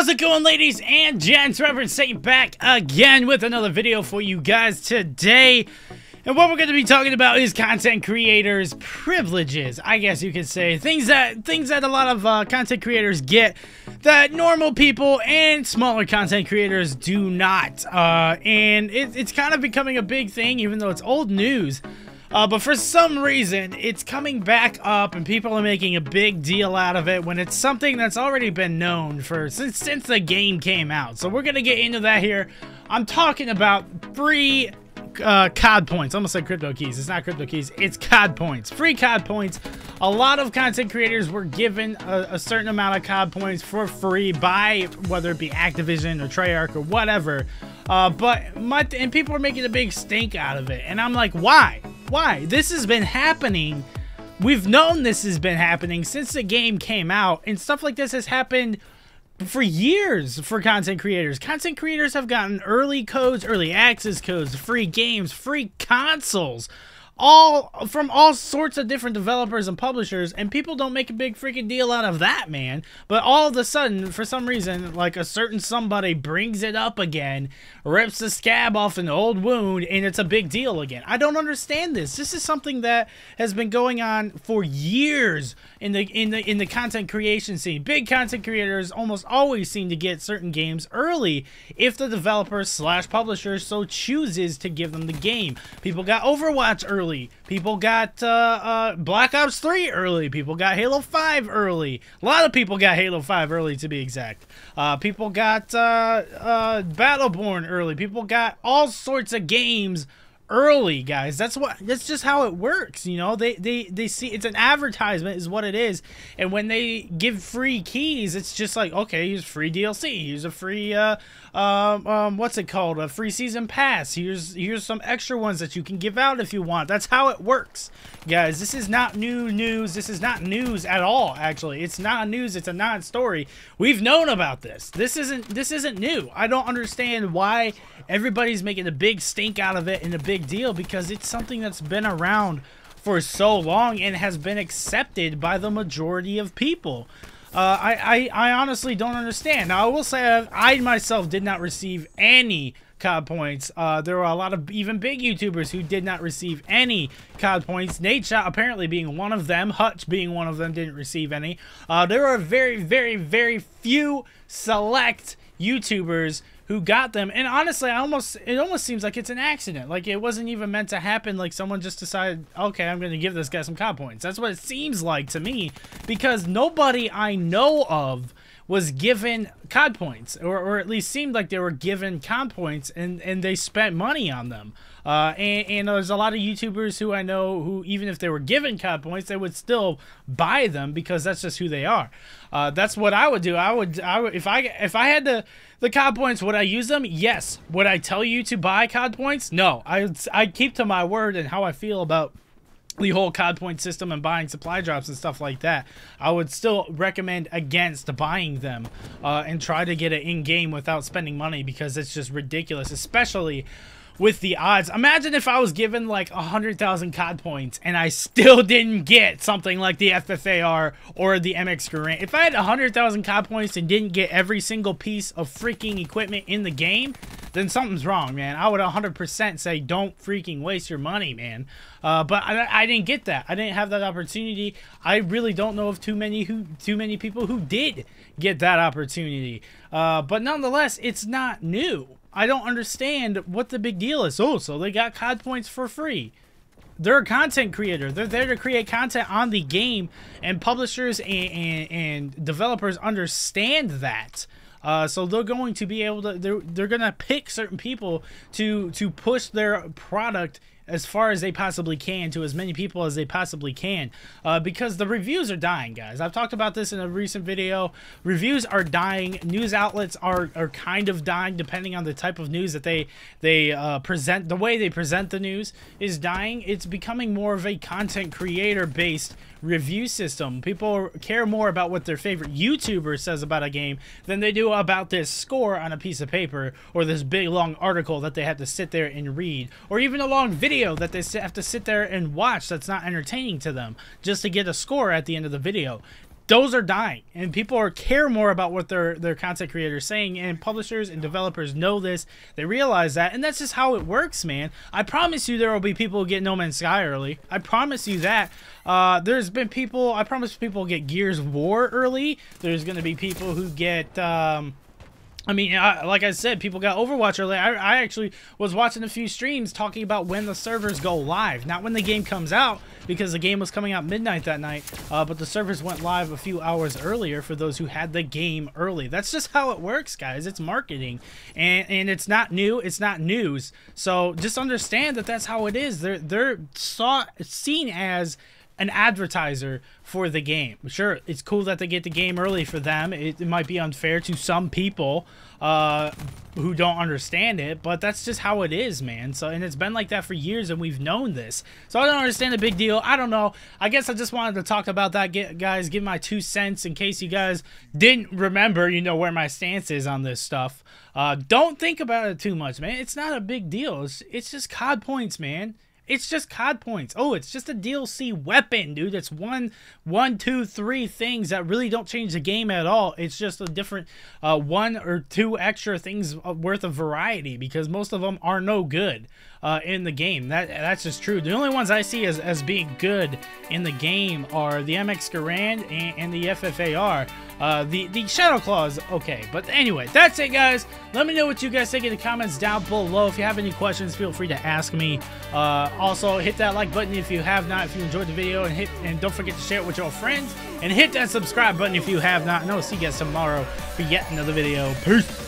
How's it going, ladies and gents? Reverend Saint back again with another video for you guys today. And what we're going to be talking about is content creators' privileges, I guess you could say. Things that a lot of content creators get that normal people and smaller content creators do not. And it's kind of becoming a big thing, even though it's old news. But for some reason, it's coming back up and people are making a big deal out of it when it's something that's already been known since the game came out. So we're going to get into that here. I'm talking about free CoD points. I almost said crypto keys. It's not crypto keys. It's CoD points. Free CoD points. A lot of content creators were given a certain amount of CoD points for free by whether it be Activision or Treyarch or whatever. And people are making a big stink out of it. And I'm like, why? Why? This has been happening. We've known this has been happening since the game came out. And stuff like this has happened for years for content creators. Content creators have gotten early codes, early access codes, free games, free consoles, all from all sorts of different developers and publishers, and people don't make a big freaking deal out of that, man. But all of a sudden, for some reason, like a certain somebody brings it up again, rips the scab off an old wound, and it's a big deal again. I don't understand this. This is something that has been going on for years in the content creation scene. Big content creators almost always seem to get certain games early if the developer slash publisher so chooses to give them the game. People got Overwatch early. People got Black Ops 3 early. People got Halo 5 early. A lot of people got Halo 5 early, to be exact. People got Battleborn early. People got all sorts of games early, guys. That's just how it works, you know. They see it's an advertisement is what it is, and when they give free keys, it's just like, okay, here's free DLC, here's a free what's it called, a free season pass, here's some extra ones that you can give out if you want. That's how it works, guys. This is not new news. This is not news at all. Actually, it's not news. It's a non-story. We've known about this. This isn't new. I don't understand why everybody's making a big stink out of it and a big deal, because it's something that's been around for so long and has been accepted by the majority of people. I honestly don't understand. Now, I will say I myself did not receive any CoD points. There were a lot of even big YouTubers who did not receive any CoD points. Nadeshot apparently being one of them. Hutch being one of them didn't receive any. There are very few select YouTubers who got them, and honestly, it almost seems like it's an accident. Like, it wasn't even meant to happen. Like, someone just decided, okay, I'm going to give this guy some CoD points. That's what it seems like to me, because nobody I know of was given CoD points, or at least seemed like they were given CoD points, and they spent money on them. And there's a lot of YouTubers who I know who, even if they were given CoD points, they would still buy them because that's just who they are. That's what I would do. If I had the CoD points, would I use them? Yes. Would I tell you to buy CoD points? No. I keep to my word and how I feel about the whole CoD point system and buying supply drops and stuff like that. I would still recommend against buying them and try to get it in game without spending money, because it's just ridiculous, especially with the odds. Imagine if I was given like 100,000 CoD points and I still didn't get something like the FFAR or the MX Garand. If I had 100,000 CoD points and didn't get every single piece of freaking equipment in the game, then something's wrong, man. I would 100% say don't freaking waste your money, man. But I didn't get that. I didn't have that opportunity. I really don't know of too many people who did get that opportunity. But nonetheless, it's not new. I don't understand what the big deal is. Oh, so they got CoD points for free. They're a content creator. They're there to create content on the game, and publishers and developers understand that. So they're going to be able to, they're going to pick certain people to push their product as far as they possibly can to as many people as they possibly can, because the reviews are dying, guys. I've talked about this in a recent video. Reviews are dying. News outlets are kind of dying, depending on the type of news that they present. The way they present the news is dying. It's becoming more of a content creator based review system. People care more about what their favorite YouTuber says about a game than they do about this score on a piece of paper, or this big long article that they have to sit there and read, or even a long video that they have to sit there and watch that's not entertaining to them just to get a score at the end of the video. those are dying, and people are, care more about what their content creators saying, and publishers and developers know this. They realize that, and that's just how it works, man. I promise you there will be people who get No Man's Sky early. I promise you that. There's been people, I promise people get Gears War early. There's going to be people who get, I mean, like I said, people got Overwatch early. I actually was watching a few streams talking about when the servers go live. Not when the game comes out, because the game was coming out midnight that night. But the servers went live a few hours earlier for those who had the game early. That's just how it works, guys. It's marketing. And it's not new. It's not news. So just understand that that's how it is. They're seen as an advertiser for the game. Sure, it's cool that they get the game early for them. It might be unfair to some people who don't understand it, but that's just how it is, man. So, and it's been like that for years, and we've known this. So I don't understand the big deal. I don't know. I guess I just wanted to talk about that, guys, give my 2 cents in case you guys didn't remember, you know, where my stance is on this stuff. Don't think about it too much, man. It's not a big deal. It's just CoD points, man. It's just COD points. Oh, it's just a DLC weapon, dude. It's one, two, three things that really don't change the game at all. It's just a different one or two extra things worth of variety, because most of them are no good in the game. That's just true. The only ones I see as being good in the game are the MX Garand and the FFAR. The Shadow Claw is okay. But anyway, that's it, guys. Let me know what you guys think in the comments down below. If you have any questions, feel free to ask me. Also, hit that like button if you have not, if you enjoyed the video, and don't forget to share it with your friends. And hit that subscribe button if you have not. And I'll see you guys tomorrow for yet another video. Peace.